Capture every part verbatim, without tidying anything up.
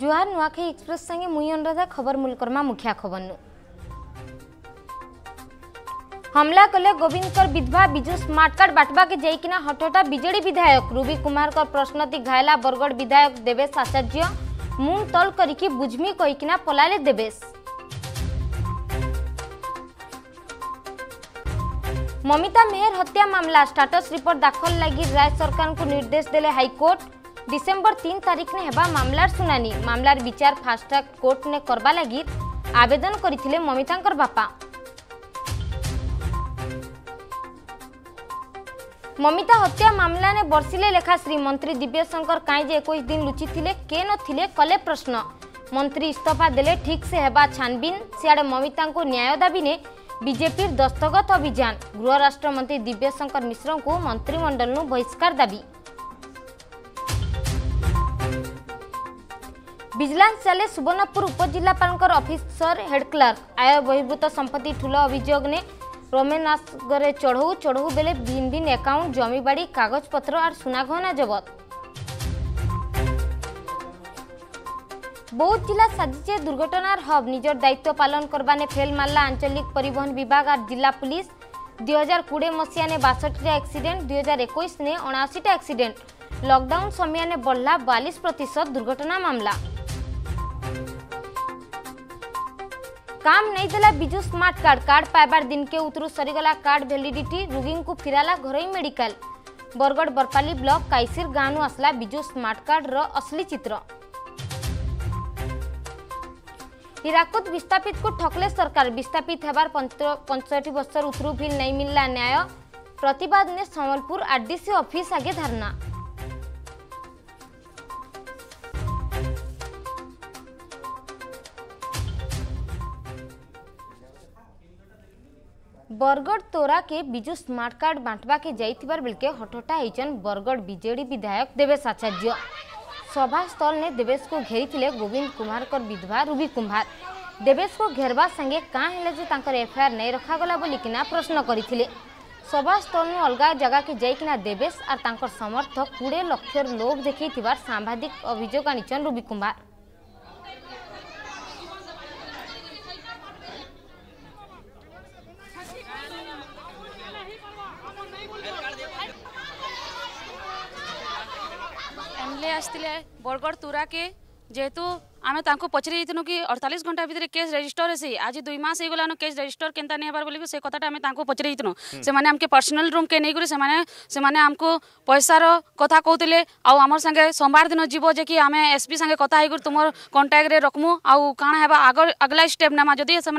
जुहार Nuakhai express संगे मुई अनुराधा खबर मूलकर्मा मुख्या खबर नु। हमला कले गोविंदकर विधवा विजु स्मार्ट कार्ड बाटवा के जाइकिना हटहटा बीजेडी विधायक रूबी कुमार कर प्रश्नती घायला बरगढ़ विधायक देवेश आचार्य मुंह तल करिकी बुझमी कहिकिना पलाले देवेश। ममिता मेहर हत्या मामला स्टाटस रिपोर्ट दाखल लगी राज्य सरकार को निर्देश देले हाईकोर्ट। डिसेंबर तीन तारीख ने हेबा मामलार सुनानी। मामलार विचार फास्ट ट्रैक कोर्ट ने करबा लगी आवेदन करथिले ममितांकर बापा। ममिता हत्या मामला ने बर्षिले लेखा श्रीमंत्री दिव्यशंकर काई जे इक्कीस दिन लुचि थिले के न थिले कले प्रश्न। मंत्री इस्तफा देले ठीक से हेबा छानबीन। सियाड़े ममिता को न्याय दाबी ने बीजेपी दस्तखत अभियान। गृह राष्ट्र मंत्री दिव्यशंकर मिश्र को मंत्रिमंडल नु बहिष्कार दाबी। विजिलेंस चले सुवर्णपुर उपजिलापाल ऑफिसर हेड क्लर्क आय बहिर्भूत संपत्ति ठूल अभियोग ने रमेशनगर चढ़ऊ चढ़ऊ बेले भिन भिन अकाउंट जमीबाड़ी कागजपत्र और सुनागहना जबत। बौद्ध जिला साजिचे दुर्घटनार हब। निजर दायित्व पालन करवाने फेल मारला आंचलिक परिवहन विभाग और जिला पुलिस। दुई हजार कोड़े मसीहा ने बासठटा एक्सीडेंट, दुई हजार इक्कीस ने अणाशीटा एक्सीडेंट। लॉकडाउन समय ने बढ़ला बयालीस प्रतिशत दुर्घटना मामला। काम नहीं देला बिजु स्मार्ट कार्ड कार्ड पाइबार दिन के उतरू सरीगला कार्ड भैलीडिटी। रोगी को फिराला घरोई मेडिकल। बरगढ़ बरपाली ब्लॉक काईसीर गाँव आसला बिजु स्मार्ट कार्ड रो असली चित्र। हीराकुद विस्थापित को ठकले सरकार। विस्थापित हेबार पंचष्ठी बर्षर उतरू भी नहीं मिलला न्याय। प्रतिवाद ने संबलपुर आरडीसी ऑफिस आगे धरना। बरगढ़ तोरा के बिजु स्मार्ट कार्ड बांटवा के जाइथिबार बेलके हटहटा होइछन बरगढ़ बीजेडी विधायक देवेश आचार्य। सभास्थल ने देवेश को घेरी गोविंद कुमार कर विधवा रूबी कुमार। देवेश को घेरवा संगे क्या है जो तांकर एफआईआर नहीं रखागला बोलिकिना प्रश्न करथिले। सभास्थल ने अलग जगह के जाइकिना देवेश और तांकर समर्थक बीस लाख लोभ देखैथिबार सांबादिक अभियोग आनिछन रूबी कुमार। आसते बरगढ़ तुरा के जेहेतु आम पचरी कि अड़तालीस घंटा भितर केस रजिस्टर है। आज दुई मस होगान केस रजिस्टर केन्ता नहीं हबार बोल से कथाटा आम पचरी से माने हमके पर्सनल रूम के नहीं करी से माने हमको पैसार कथा कहते आमर संगे सोमवार दिन जीव जे कि आम एसपी संगे कथा होकर तुम कंटाक्टे रखमु आउ काण है आग अगला स्टेप नमा जदि से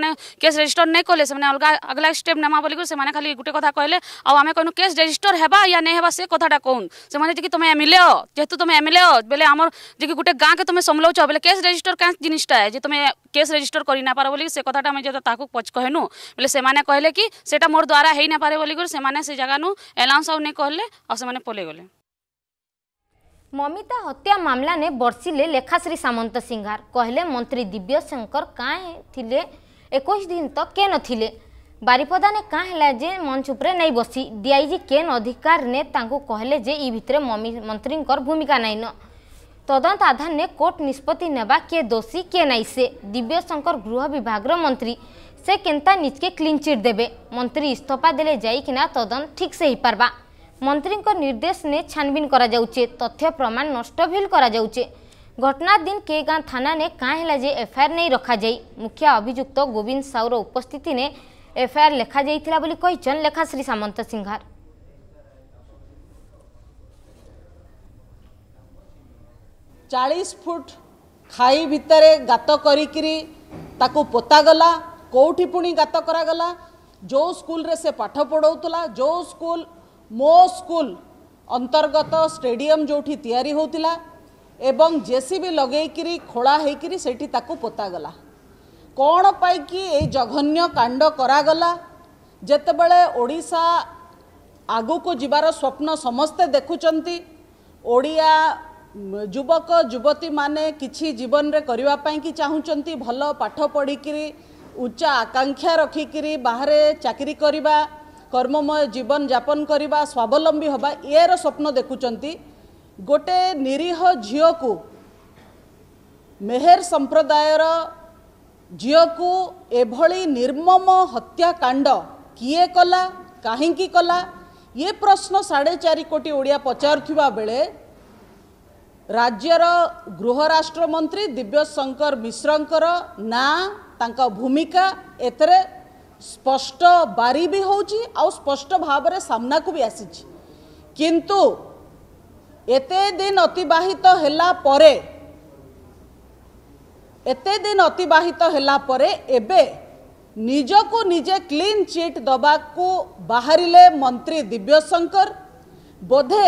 केस रजिस्टर नहीं कले से अलग अगला स्टेप नमा बोल से खाली गोटे कथा कहले आम कहूँ केस रजिस्टर है या नहीं से कथाटा कहूँ से तुम एम एल ए जेहेतु तुम एम एल ए बोले आम जी गोटे गाँव के तुम समलाऊ बोले केस रजिस्टर क्या जिनटा है तुम्हें केस रजिस्टर कर ना पार बोल से कथाटा मैं पच कहनु बोले से कहले कि सेटा मोर द्वारा है ना पारे बोल से जगानु एलाउंस आउ नहीं कहले और से पलै गले। ममिता हत्या मामला ने बर्षिले लेखाश्री सामंत सिंगार कहले मंत्री दिव्यशंकर काहे थिले इक्कीस दिन तक के न बारिपदा ने क्या है जे मंच उपरे नहीं बसी। डीआईजी केन अधिकार ने कहले जे ई भितरे मंत्री भूमिका नहीं न। तदंत आधार ने कोर्ट निष्पत्ति नेबा किए दोषी किए नाई से। दिव्यशंकर गृह विभाग मंत्री से केन्ता निजके क्लीन चिट देबे। मंत्री इस्तफा देले जाइकिना तदंत ठीक से ही पारबा। मंत्री को निर्देश ने छानबीन करा जाउचे। तथ्य प्रमाण नष्ट भी करा जाउचे। घटना दिन के गांव थाना ने काँ है जे एफआईआर नहीं रखा जाई। मुख्य अभियुक्त गोविंद साउर उपस्थिति ने एफआईआर लिखा जाइथिला बोली कहिछन लेखाश्री सामंत सिंघार। चालीस फुट खाई भितर गात करी ताकू पोतागला कौटी पुणी गात करागला। जो स्कूल रे से पाठ पढ़ाऊला जो स्कूल मो स्कूल अंतर्गत स्टेडियम जो तैयारी होतिला एवं जेसीबी लगे किरी खोला होकर सेठी ताकू पोतागला। कौन पाई जघन्य कांड करागला जेतेबेले ओडिशा आगु को जिबार स्वप्न समस्ते देखुचंती। ओडिया युवक युवती माने किछि जीवन रे करिवा पई कि चाहुचंती भल पाठ पढ़ी किरी उच्चा आकांक्षा रखी किरी बाहरे चाकरी करिवा कर्ममय जीवन यापन करिवा स्वावलंबी होबा यार स्वप्न देखुचंती। गोटे निरीह झियो को मेहर संप्रदायर झील को एभली निर्मम हत्याकांड किए कला काहिंकी कला ये प्रश्न साढ़े चार कोटी ओडिया पचारुवा बेले राज्यर गृह राष्ट्र मंत्री दिव्यशंकर मिश्रंकर ना तांका भूमिका एतरे स्पष्ट बारी भी होउची आ स्पष्ट भाव रे सामना को भी आसीची किंतु एते दिन अतिबाहित हेला परे एते दिन अतिबाहित हेला परे एबे निजको निजे क्लीन चिट दबाकू बाहरिले मंत्री दिव्यशंकर बोधे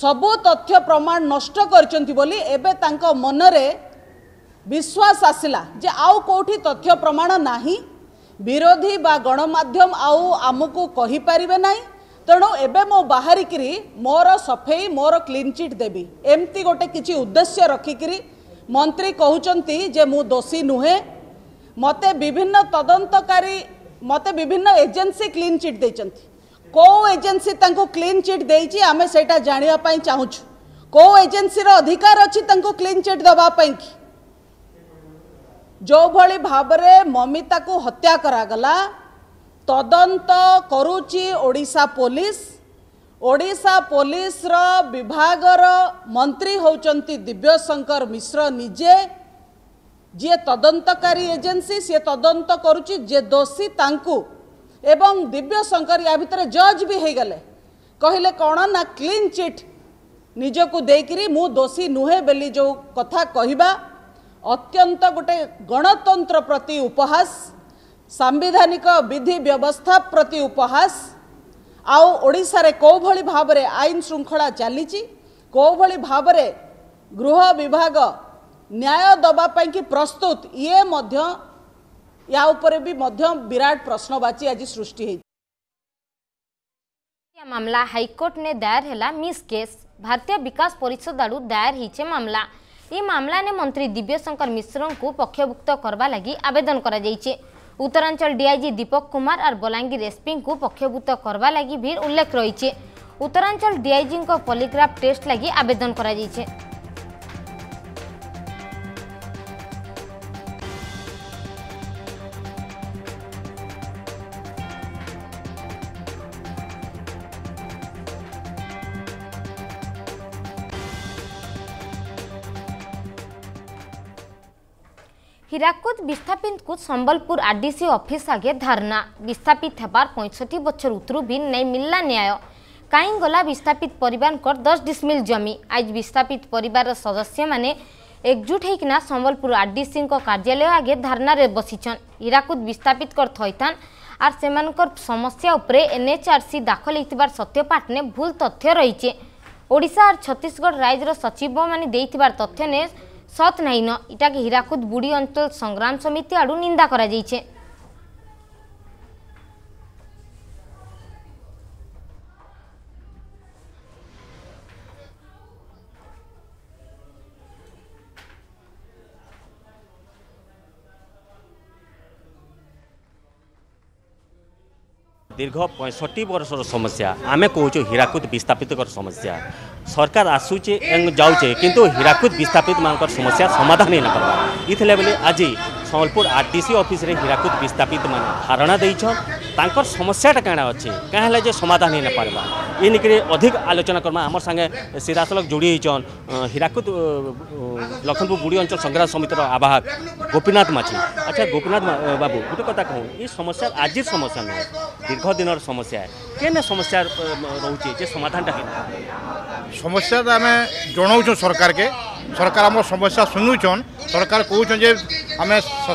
सबो तथ्य प्रमाण नष्ट करचंती बोली एबे तांका मनरे विश्वास आसिला जे आउ कोठी तथ्य प्रमाण नाही विरोधी बा गणमाध्यम आउ आमको कहि परिबे नाही तेणु एबे मो बाहरी किरी मोर सफेई मोर क्लीन चिट देबी एमती गोटे किछि उद्देश्य रखिकिरी मंत्री कहउचंती जे मु दोषी नुहे मते विभिन्न तदंतकारी मते विभिन्न एजेन्सी क्लीन चिट देचंती को एजेन्सी तांको क्लीन चिट देछि आमे सेटा जानिया पई चाहुछु को एजेन्सी रो अधिकार अछि तांको क्लीन चिट दबा पई कि जो भली भाव रे ममिता को हत्या करा गला तदंत करूची ओडिशा पुलिस ओडिशा पुलिस रो विभाग रो मंत्री होचंती दिव्यशंकर मिश्र निजे जे तदंतकारी एजेन्सी से तदंत करूची जे दोषी तांकू एवं दिव्यशंकर या भितर जज भी हो गले कहले कौन ना क्लीन चिट निजकू देकरी मु दोषी नुहे बेली जो कथा कहबा अत्यंत गोटे गणतंत्र प्रति उपहास संविधानिक विधि व्यवस्था प्रति उपहास आउ ओडिशा रे को भली भाव रे आईन श्रृंखला चलीची को भली भाव रे गृह विभाग न्याय दबा पई कि प्रस्तुत ये मध्य या ऊपर भी मध्यम विराट प्रश्नवाची आज सृष्टि है। यह मामला हाईकोर्ट ने दायर हैला मिस केस भारतीय विकास परिषद आड़ू दायर हिचे मामला ये मामला ने मंत्री दिव्यशंकर मिश्र को पक्षभुक्त करवा लगी आवेदन करा जाइचे। उत्तरांचल डीआईजी दीपक कुमार और बलांगीर एसपी को पक्षभुक्त करवा लगी भी उल्लेख रही। उत्तरांचल डीआईजी को पॉलीग्राफ टेस्ट लगी आवेदन करा जाइचे। हीराकुद विस्थापित को संबलपुर आरडीसी ऑफिस आगे धरना विस्थापित हबार पैंसठ बचर उतरू भी नहीं मिलला न्याय कहीं गला विस्थापित परिवार को दस डिस्मिल जमी आज विस्थापित परिवार सदस्य माने एकजुट होना संबलपुर आरडीसी को कार्यालय आगे धरना बसीचन। हीराकुद विस्थापित कर थैथान आर सेमानकर समस्या उपरे एनएचआरसी दाखल होइतिबार सत्यपाठ ने भूल तथ्य रही। ओडिशा और छत्तीसगढ़ राज्यर सचिव माने देइतिबार तथ्य ने सत नहीं न इटा के हीराकुद बुढ़ी अंचल संग्राम समिति आड़ू निंदा करा जाइछे। दीर्घ पैंसठ वर्षर समस्या आमे कहूँ हीराकुद विस्थापित समस्या सरकार आसूचे जाऊे किंतु हीराकुद विस्थापित मानकर समस्या समाधान ही ना करवा इले आज संबलपुर आरडीसी ऑफिस रे हीराकुद विस्थापित मान धारणा देर समस्याटा क्या अच्छे क्या जे समाधान ही ना पार्बा इनके अधिक आलोचना करमा आम सागे सीधासल जोड़ी होन हीराकुद लखनपुर बुढ़ी अंचल संग्राम समितिर आवाहक गोपीनाथ माझी। अच्छा गोपीनाथ बाबू गोटे कथा कहूँ ये समस्या आज समस्या नुह दीर्घ दिन समस्या केने समस्या रोचे जे समाधान समस्या तो आम जनाऊँ सरकार के सरकार आम समस्या शुणुचन सरकार कहूँ जे आम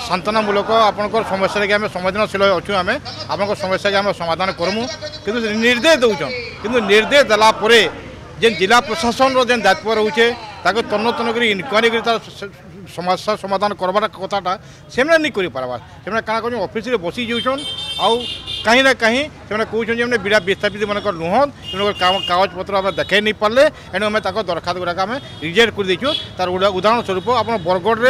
सांत्वनामूलक आपंकर समस्या के आम संवेदनशील अच्छे आम आपंकर समस्या के आम समाधान करमु कि निर्देश दौन कि निर्देश देलापर जेन जिला प्रशासन जेन दायित्व रोचे ताको तन्न तन्न कर इनक्वारी समस्या समाधान करवार कथाटा से नहीं करवा से क्या कौन अफिस बसी जाऊन आउ कहीं ना कहीं से कहते बिड़ा विस्थापित मानक नुहन कागज पत्र देखे नहीं पारे एणु आम दरखास्त गुड़ाक आम रिजेक्ट कर देचु तार उदाहरण स्वरूप आप बरगढ़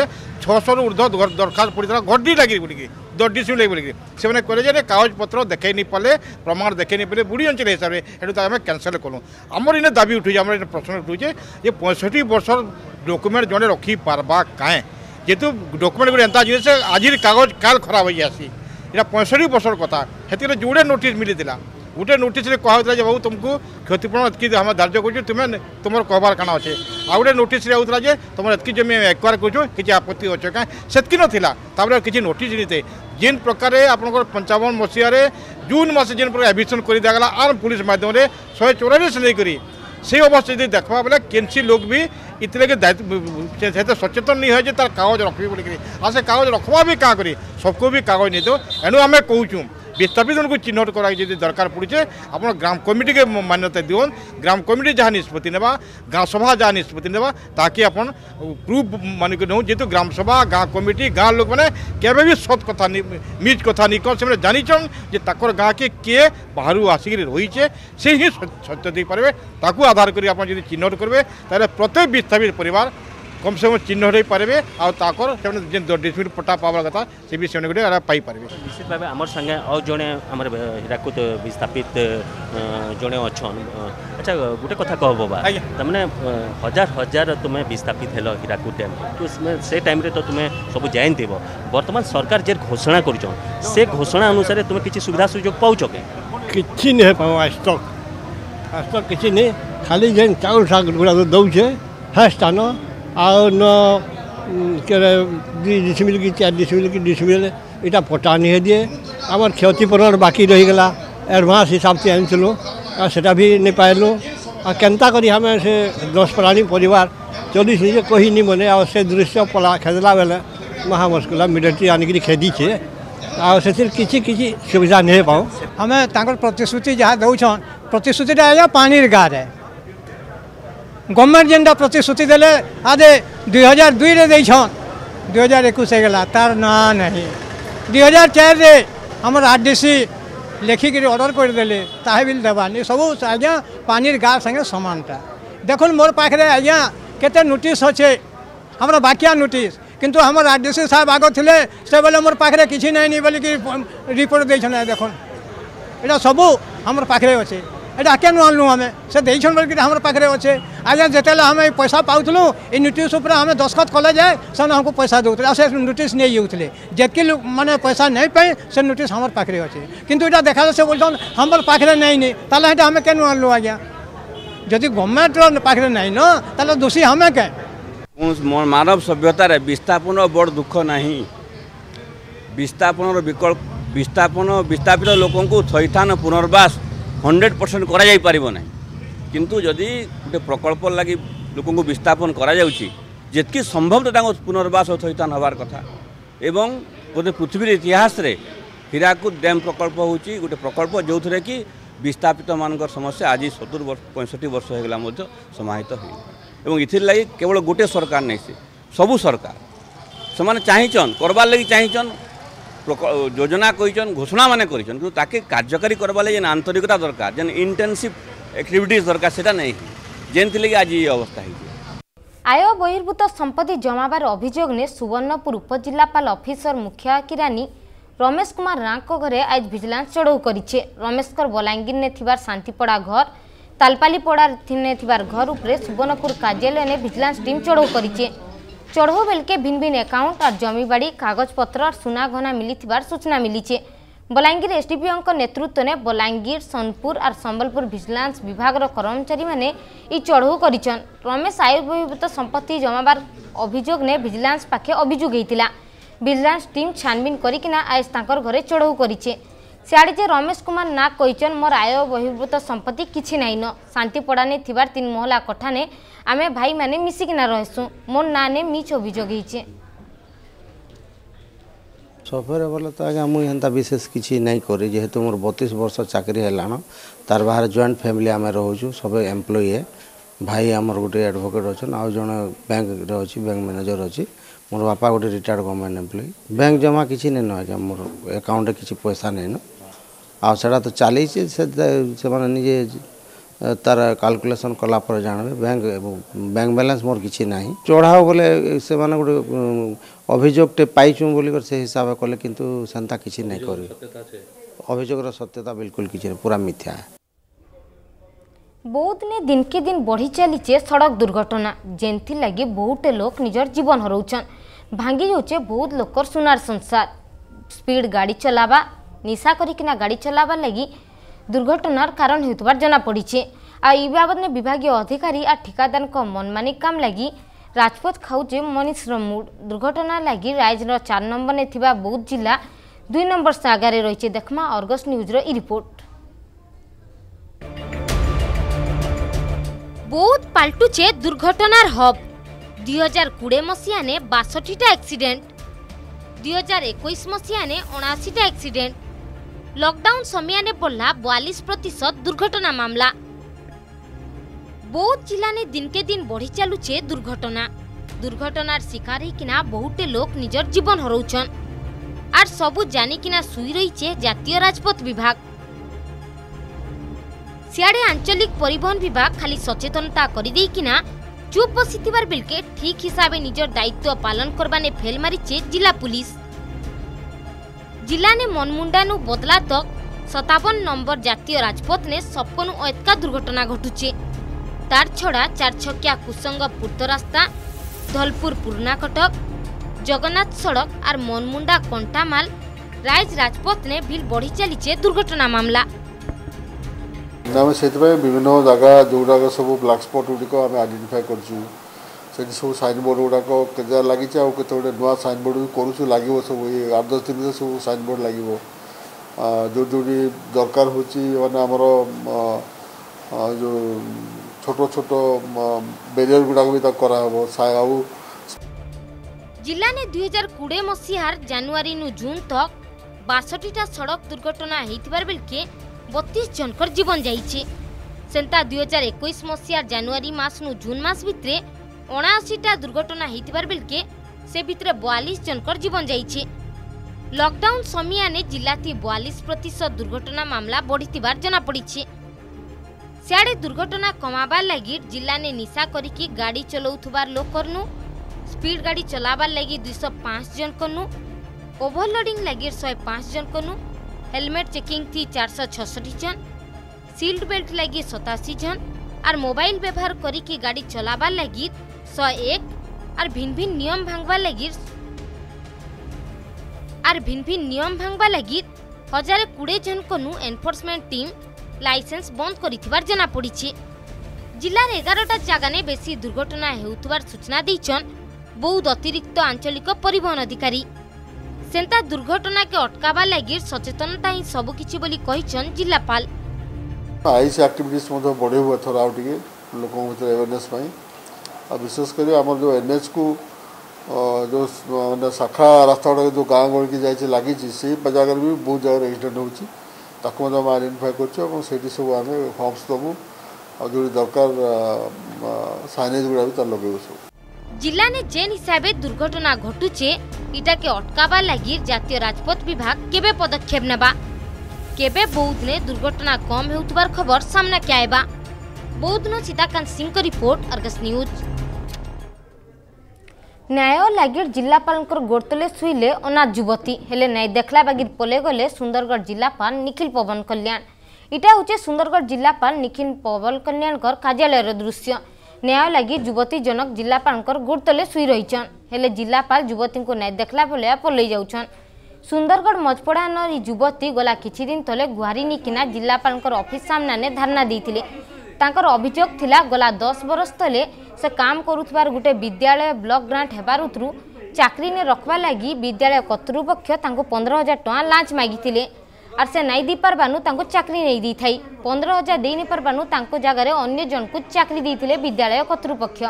छःशह ऊर्धव दरखास्त पड़ा गड्डी लगे बोलिकी दड्डी सुन लगे बोलिकी से कहे कागज पत्र देखे नहीं पारे प्रमाण देखे नहीं पारे बुढ़ी अंचल हिसाब से आम कैनसल करूँ आमर इन्हें दाबी उठूचे आम प्रश्न उठूचे पैंसठ वर्ष डॉक्यूमेंट जड़े रखी पार्बा काएँ जेतु डॉक्यूमेंट गुड एंता जिसे आज कागज काल खराब हो जासी यहाँ पैंसठ वर्षर कथा से जोड़े नोटिस मिलता गोटे नोटिस कहता है बाबू तुमको क्षतिपूरण एत आम धार्य कर तुम्हें तुम कहबार काना अच्छे आ गए नोटिस जे तुम एतकी जमी एक्वायर कर आपत्ति अच्छे क्या सेतकी नाला किसी नोटिस नहीं थे जिन प्रकार आपंकर पंचावन मसीह जून मस जिन प्रकार एविक्शन कर दिगला आर्म पुलिस मध्यम शहे चौरालीस नहीं कर से अवस्था यदि देखा बेले किसी लोग भी इतने दायित्व सचेतन नहीं है तार कागज रखे बोल से कागज रखवा भी क्या करी सबको भी कागज नहीं दो एणु आम कहूँ विस्थापित को चिन्हट कर दरकार पड़े आप ग्राम कमिटी के मान्यता दिवन ग्राम कमिटी जहाँ निष्पत्ति नेबा गाँव सभा जहाँ निष्पत्ति नेबा ताकि अपन प्रूफ मानिक नौ जेतु ग्राम सभा गाँव कमिटी गाँव लोक मैंने केवे भी सत कथा मिज कथा नहीं कौन से जानिछन जे ताकर गाँ के किए बाहर आसिक रहीचे से ही सत्य दे पारे ताकू आधार करी आप चिन्हट करेंगे ताले प्रत्येक विस्थापित परिवार कम से कम चिन्ह हो पारे आकर डस्टबिन पटा पावर कथा से भी से गोटे पारे निश्चित भाव आम संगे आ जड़े आम हीराकूद विस्थापित जड़े अच्छा अच्छा गोटे कथा कह बा तमें हजार हजार तुम्हें विस्थापित हेल हीराकूद डैम तो से टाइम तो तुम्हें सब जान देव बर्तमान सरकार जे घोषणा कर घोषणा अनुसार तुम्हें किसी सुविधा सुजोग पाच कि नहीं पाओ आज तक आज तक किसी नहीं खाली जेन चाउल साग गुड़ा दौचे हाँ स्थान आउ निल कि चार डिसमिल कि डिसमिल इटा पटा नहीं दिए आम क्षतिपूरण बाकी रहीगला एडभांस हिसाब से आनीलूँ सेटा भी नहीं पाइलूँ आ केन्ता करी हमें से दस प्राणी परिवार चलिस निजे कही नहीं बने आ से दृश्य पला खेदला बेले महा मुस्किल मिलिट्री आनिकी खेदीचे आ किसी किसी सुविधा नहीं पाऊँ हमें तांकर प्रतिश्रुति जहाँ दौन प्रतिश्रुतिटा आज पानी गाँव है गवर्नमेंट जेनटा प्रतिश्रुति देले आदे दुई हजार दुई रे देछन दुई हजार एकुश होगा तार ना नहीं दुई हजार चार रे हमर आर डी सी लेखिक अर्डर करदे ताहबिल देवानी सब आज्ञा पानी गाँ संगे समानटा देखुन मोर पाखे आज्ञा केते नोटिस अच्छे हमरा बाकिया नोटिस किंतु हमर आर डी सी साहब आग थे से बेले मोर पाखे किसी नहीं नहीं बोलिकी रिपोर्ट देछन देखुन एटा सबू हमर पाखे अच्छे एटा क्या नुआलु आम से बोलिक आम पाखे अच्छे आज जिते आम पैसा पाऊँ ये नोटिस आम दस्खत कले जाए से हमको पैसा दूसरे आ नोटिस नहीं जाते जेकी माने पैसा नहीं पाए से नोटिस आम पाखे अच्छे किंतु यहाँ देखा से बोलते हम पाखे नहीं ताला आम क्या नुआलु आज्ञा जदि गवर्नमेंट पाखे नहीं न ताला दोषी हमें क्या मानव सभ्यतार विस्थापन बड़ दुख ना विस्थापन विकल्प विस्थापन विस्थापित लोक को थैथान पुनर्वास हंड्रेड परसेंट करा जाई पारिबो नै किंतु जदि गोटे प्रकल्प लगी लोक को विस्थापन करा जाउची जेतकी संभव तो पुनर्वास और थैथान हबार कथा एवं गोटे पृथ्वीर इतिहास रे हीराकूद डैम प्रकल्प होची गोटे प्रकल्प जो थे कि विस्थापित मानकर समस्या आज सत्तर वर्ष पैंसठ वर्ष होगा समाहित हो एवं इथिर लागि केवल गोटे सरकार नहीं से सबू सरकार से चाहिछन करबार लागि चाहिछन योजना कहीचन घोषणा माने करीचन किंतु ताके कार्यकारी करवा जेन आंतरिकता दरकार जेन इंटर्नशिप एक्टिविटीज दरकार सेटा नहीं जेन थी लगे आज ये अवस्था है। आय बहिर्भूत संपत्ति जमावार अभियोग ने सुवर्णपुर उपजिल्लापाल अफिसर मुखिया किरानी रमेश कुमार नाक घरे आज भिजिलेंस चढ़ऊ करीछे। रमेश कर बलांगीर ने थिबार शांतिपड़ा घर तालपालीपड़ा ने थिबार घर उपरे सुवर्णपुर कार्यालय ने भिजिलेंस टीम चढ़ऊ करीछे। चढ़ऊ बेलके भिन्न भिन्न एकाउंट और जमीबाड़ी कागज पत्र और सुना गहना मिली थिबार सूचना मिली। बलांगीर एसडीपीओ नेतृत्व ने बलांगीर सोनपुर और संबलपुर भिजिलेंस विभाग कर्मचारी माने ई चढ़ऊ करिछन। रमेश आयोग बहिर्भूत संपत्ति जमावार अभियोग ने भिजिलेंस पाखे अभियोग होता भिजिलेंस टीम छानबीन करना आज तांकर घरे चढ़ऊ करिछे। सियाड़े जे रमेश कुमार नाग कहिछन मोर आय बहिर्भूत संपत्ति किछि नाई न शांतिपड़ा ने थिबार तीन महला कोठाने आमे भाई माने मिसिकिना रहसु मोर नाने मिछ अभियोग हिचे सफर बोले तो आगे मुई एंता विशेष किछि नाई करे जेहेतु मोर बत्तीस वर्ष चाकरी हेलानो तार बाहर जॉइंट फैमिली आमे रहउछु सब एम्प्लॉय है भाई आमर गोटे एडवोकेट अछन आ जण बैंक रे अछि बैंक मैनेजर अछि मोर बापा गोटे रिटायर्ड गवर्नमेंट एम्प्लॉय बैंक जमा किसी नहीं न आज मोर एकाउंट किसी पैसा नहीं न आटा तो चली निजे तार कालकुलेसन कलापर जानवे बैंक बैंक बैलेंस मोर किसी ना चढ़ाओ बोले से गोटे अभियोगटे पाइचु बोल से हिसाब कले किंतु सेंता किसी नहीं कर अभियोगर सत्यता बिल्कुल किसी नहीं पूरा मिथ्या। बौद्ध ने दिन के दिन बढ़ी चलीचे सड़क दुर्घटना जेनथी लगी बहुत लोग निजर जीवन हरौछन। भांगी जाऊे बहुत लोकर सुनार संसार। स्पीड गाड़ी चलावा, निशा करिकिना गाड़ी चलावा लगी दुर्घटनार कारण होतबार जना पड़ी। आ बाबद ने विभागीय अधिकारी आ ठिकादार मनमानी काम लगी राजपथ खाऊे मनीषर मूड। दुर्घटना लगी राज्यर चार नंबर ने थिबा बौद्ध जिला दुई नंबर से आगे रही। देखमा अर्गस न्यूज रो ई रिपोर्ट। बौद्ध पाल्टुचे दुर्घटनार हब। दुई हजार कोड़े मसीहा ने बासठीटा एक्सीडेंट, दुई हजार एकोईस मसीहा ने अणाशीटा एक्सीडेंट। लॉकडाउन समय ने बढ़ला बयालीस प्रतिशत दुर्घटना मामला। बौद्ध जिला ने दिन के दिन बढ़ी चलुचे दुर्घटना। दुर्घटनार शिकार होना बहुते लोक निजर जीवन हरौछन। आर सबू जानिकिना सुई रहीचे जातीय राजपथ विभाग। सियाड़े आंचलिक परिवहन विभाग खाली सचेतनता करदेकिना चुप बसिथिबार बेलके ठीक हिसाबे निजर दायित्व पालन करवाने फेल मारीचे जिला पुलिस। जिला ने मनमुंडानु बदला तक सतावन नंबर जातीय राजपथ ने सबकनु अयतका दुर्घटना घटुचे। तार छड़ा चार छकिया कुसंग पूर्त रास्ता, धलपुर पूर्णा कटक, जगन्नाथ सड़क और मनमुंडा कंटामाल राइज राजपथ ने भीड़ बढ़ी चलीचे दुर्घटना मामला। से विभिन्न जगह जो गुड़ा सब ब्लैक स्पट गुड़िक आइडेंटिफाई कर सब सैन बोर्ड गुड़ाक लगी गोटे नुआ सैन बोर्ड भी करूँ लगे सब ये आठ दस दिन सब सैन बोर्ड लगे जो जो दरकार होमर जो छोटो छोटो बेरियर गुड़ा भी तक करा हो सायाउ। जिला ने दो हज़ार बीस मसीहार जनवरी नु जून तक बासठीटा सड़क दुर्घटना हेतिबार बेलके बत्तीस जनकर जीवन जाईचे। सेंता दो हज़ार इक्कीस मसीहार जनवरी मास नु जून मास भितरे अठासी टा दुर्घटना हेतिबार बेलके से भितरे बयालीस जनकर जीवन जाईचे। लॉकडाउन समय ने जिलाती बयालीस प्रतिशत दुर्घटना मामला बढ़ीतिबार जना पड़ीचे। सियाड़े दुर्घटना कमाबार लगी जिला ने निशा करिकी गाड़ी चलाउथबार लोकरनु, स्पीड गाड़ी चलाबार लगी दो सौ पाँच जन कनु, ओवरलोडिंग लगी एक सौ पाँच जन कनु, हेलमेट चेकिंग थी चार सौ छियासठ जन, सील्ड बेल्ट लगी सतासी जन और मोबाइल व्यवहार करिकी गाड़ी चलाबार लगी एक सौ एक और भिन्न भिन्न नियम भांगबार लगी और भिन्न भिन्न नियम भांगबार लगी हजारे बीस जन कनु एनफोर्समेंट टीम लाइसेंस बंद करिथिबार जना पड़ीचे। जिला रे ग्यारह टा जागा ने बेसी दुर्घटना हेउथबार सूचना दैछन बौद्ध अतिरिक्त आंचलिक परिवहन अधिकारी। सेंता दुर्घटना के अटकाबा लागि सचेतनता ही सब किछि बोली कहिसन जिलापाल। आइस एक्टिविटीज मधो बढेउ अथर आउटिके लोकों भीतर अवेयरनेस पाई आ विशेष करी हमर जो एनएच को जो शाखा रास्ता जो गांव गोल के जाय छै लागि छै से बजागर भी बहुत जगह एक्सीडेंट होउ छै। ताको हम आइडेंटिफाई कर दरकार साइनेज गुड़ा भी लगे। जिला ने जेन हिसाब से दुर्घटना घटुचे इटा के अटकाबा लगी जातीय राजपथ विभाग केबे पदक्षेप नेबा। केबे बौद्ध ने दुर्घटना कम होउतबार खबर सामना के आएबा। बौद्ध नो सीताकांत सिंह का रिपोर्ट, अर्गस न्यूज। न्याय लगिर जिलापाल गोड़तले सुईले अनाथ युवती हेले नाई देखला बागिर पले गले। सुंदरगढ़ जिलापाल निखिल पवन कल्याण। इटा होचे सुंदरगढ़ जिलापाल निखिल पवन कल्याण कार्यालयर दृश्य। न्याय लगी युवती जनक जिलापाल गोड़तले सुई रहीचन हेले जिलापाल युवती को नाई देखला भलिया पलई जाउछन। सुंदरगढ़ मजपड़ानर युवती गला किछि दिन तले गुहारी निकिना जिलापाल ऑफिस सामना ने धरना देइथिले। तांकर अभियोग थिला गला दस बरस तले से काम करुथबार गुटे विद्यालय ब्लॉक ग्रांट हेबार उतरू चाकरी ने रखवा लगी विद्यालय कर्तृपक्ष तांको पंद्रह हजार टका लांच मागिथिले। आर से नाई दी पारबानु तांको चाकरी नै दी थाई। पंद्रह हजार देई नै पारबानु तांको जगह रे अन्य जन को चाकरी दीथिले विद्यालय कर्तृपक्ष।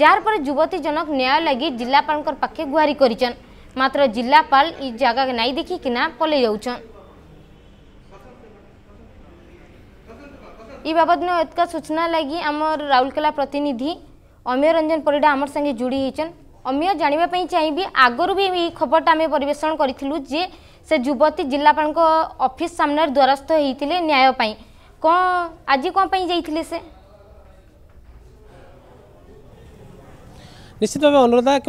जार पर युवती जनक न्याय लगी जिलापालकर पाखे गुहारी करिचन मात्र जिलापाल ई जगह नाई देखि किना पले जाउछन। ई बाबद में एतका सूचना लगी आमर राउरकेला प्रतिनिधि अमेय रंजन परिडा आमर संगे जुड़ी होइछन। अमेय जानिबा चाहिए आगरू भी ये खबरटा आम परेषण करूँ जे से युवती जिलापाल ऑफिस सामने द्वारस्थ होते न्याय पाई कौन आज कौन पाई जाइथिले से निश्चित भाव अनुराधा एक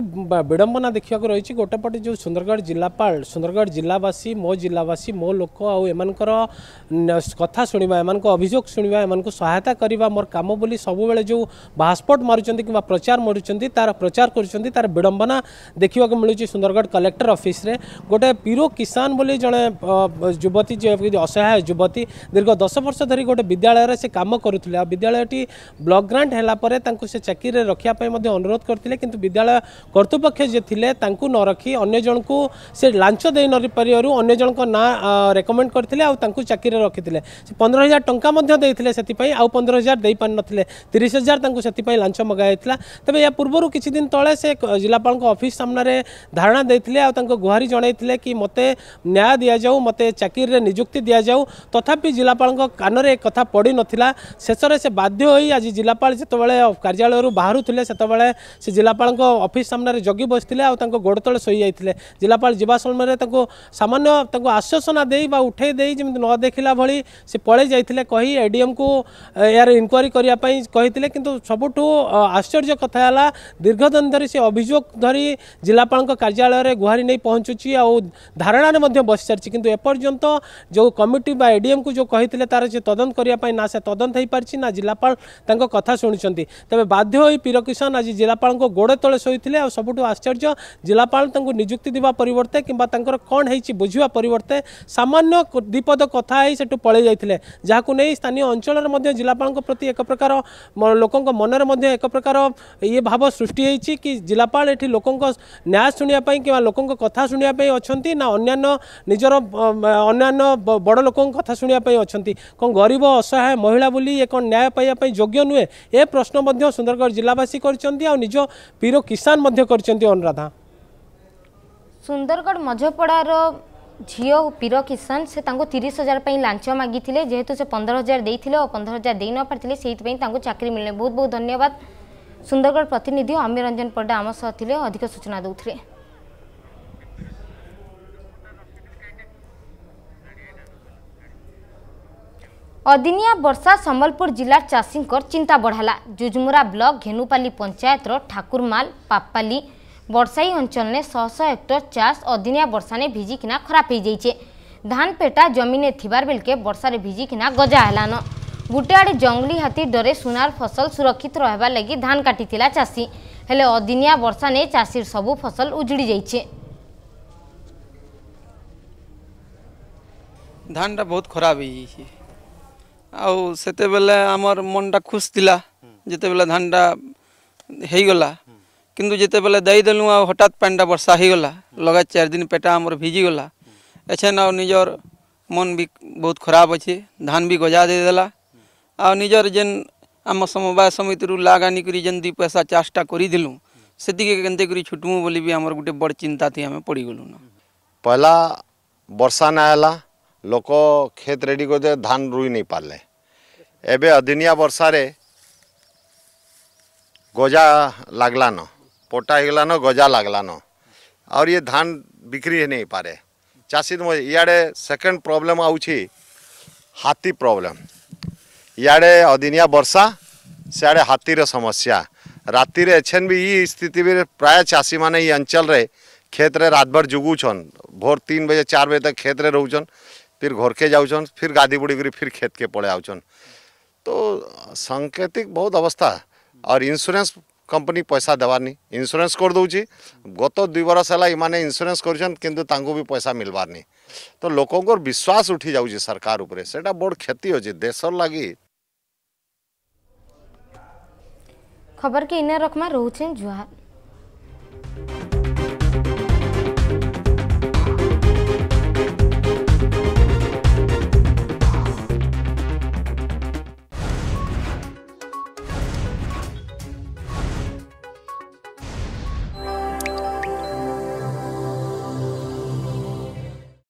विडंबना देखा रही गोटेपटे जो सुंदरगढ़ जिलापाल सुंदरगढ़ जिलावासी मो जिलावासी मो लोक आमानर कथा शुणा एम अभियोग शुणा एम सहायता करवा मोर काम बोली सबुबले जो भास्पोर्ट मार्च कि प्रचार मार्च तार प्रचार कर विडंबना देखा मिलूँ सुंदरगढ़ कलेक्टर ऑफिस रे गोटे पीरो किसान बोली जड़े युवती असहाय युवती दीर्घ दस वर्ष धरी गोटे विद्यालय से कम करुले विद्यालयटी ब्लॉक ग्रांट हेलापर से चाकरी रखापी अनुरोध करते किंतु विद्यालय कर्तृपक्ष जे थिले तांकु न रखी अन्य जन को से लांच दे न परियरु अन्य जन को ना रेकमेंड करथिले आ तांकु चाकरी रखिथिले से पंद्रह हज़ार टंका मध्य देथिले सेति पई आ पंद्रह हज़ार देई पन नथिले तीस हज़ार तांकु सेति पई लांच मगायथिला तबे या पूर्वरु किछि दिन तळे से जिलापाल को ऑफिस सामने रे धारणा देथिले आ तांको गुहारी जणाइथिले कि मते न्याय दिया जाऊ मते चाकरी रे नियुक्ति दिया जाऊ तथापि जिलापाल को कान रे कथा पड़ी नथिला शेष रे से बाध्य होई आज जिलापाल जेतबेले कार्यालय रु बाहरु थिले सेतबेले से जिलापाल ऑफिस सामने जगी बसते गोड़ तले सोई जाते जिलापाल जावा समय सामान्य आश्वासना दे उठे जमी न देखला भली से पलि जाते कही एडीएम को यार इनक्वारी करने कि सबुठ आश्चर्य कथा है दीर्घ दिन धरी से अभियोग धरी जिलापाल कार्यालय में गुहारी नहीं पहुँचुची आ धारणा बस सारी कि एपर्यंत जो कमिटी बा एडीएम को जो कही तार से तदंत करने ना से तदंत हो पार्टी ना जिलापाल कथा शुणुंट तेज बाध्य पीर किसान आज जिलापाल को गोड़े तले शोईथिले आ सबुठ आश्चर्य जिलापाल नियुक्ति देवा परिवर्ते किंबा तांकर कौन है बुझा परिवर्ते सामान्य दीपद कथा ही सेठू पळे जाइथिले जहाकू नहीं स्थानीय अंचल में जिलापाल प्रति एक प्रकार लोक मनरे मध्य एक प्रकार ये भाव सृष्टि होती कि जिलापाल एठी लोक न्याय शुणापी कि लोक कथा शुणापी अच्छा ना अन्न्य निजर अन्न्य बड़ लोक कथा शुणापी अच्छा कौन गरीब असहाय महिला बोली ये कौन न्याय पाइबापी योग्य नुहे ए प्रश्न सुंदरगढ़ जिलावासी करछन्ती आ निज पीरो किसान मध्य करछन्ती अनुराधा सुंदरगढ़ मझपड़ार झीओ पीरो किसान से तीस हजार लांच मागी थिले जेहेतु से पंद्रह हजार देइथिले और पंद्रह हजार दे न पारथिले सेइतपई तांको चाकरी मिलले बहुत बहुत धन्यवाद सुंदरगढ़ प्रतिनिधि अमीर रंजन पड्डा आम सह थिले अधिक सूचना दउथिले अदिनिया वर्षा संबलपुर जिला चाषींकर चिंता बढ़ाला जुजमुरा ब्लॉक घेनुपाली पंचायतर ठाकुरमाल पापाली बरसाई अंचल ने शह शह हेक्टर चाष अदिनिया वर्षा ने भिजिकिना खराब हो जाइए धान पेटा जमीन थिबार बेलके वर्षा रे भिजिकिना गजा हेलान गुटे आड़े जंगली हाथी डरे सुनार फसल सुरक्षित रहबा लगी धान काटिथिला चाषी हेले अदिनिया वर्षा ने चाषीर सबु फसल उजुड़ी जाइए धान बहुत खराब हो आउ सेते बेले आमर मनटा खुश थिला जेते बेले धानटा हेई गला किंतु जेते बेले दाई देलु आ हठात पानटा वर्षा हेई गला लगा चार दिन पेटा आमर भिजी गला एछे ना निजर मन भी बहुत खराब अछि धान भी गजा दे देला आ निजर जेन आम समवाय समिति रु लागानी करी जेन दु पैसा चाष्टा करी दिलु सेति के केनते करी छुटमु बोली भी आमर गुटे बड़ चिंता थी हमें पड़ी गेलु ना पहला वर्षा ना आला लोक खेत रेडी करते धान रुई नहीं पारे एबे अदिनिया वर्षा रे गजा लगलान पोटा होगलान गजा लगलान और ये धान बिक्री नहीं पारे चाषी इे सेकेंड प्रॉब्लम आउछी हाथी प्रॉब्लम इे अदिनिया वर्षा सियाड़े हाथीर समस्या रातिर एछन भी ये स्थिति भी प्राय चाषी माने ये अंचल रे खेत रे रात भर जुगुछन भोर तीन बजे चार बजे तक खेत रे रोचन फिर घर के जाऊन फिर गादी बुड़ी करी फिर खेत के पड़े आउन तो सांकेतिक बहुत अवस्था और इंश्योरेंस कंपनी पैसा देवारनी इंश्योरेंस कर दूची गत दुई बरस है इमाने इंश्योरेंस करछन किंतु तांको भी पैसा मिलबार नहीं तो लोकंकर विश्वास उठी जाऊँ सरकार उपरे सेटा बड़ क्षति होची देशर लगी खबर के इन रखमा रोचन जुहार।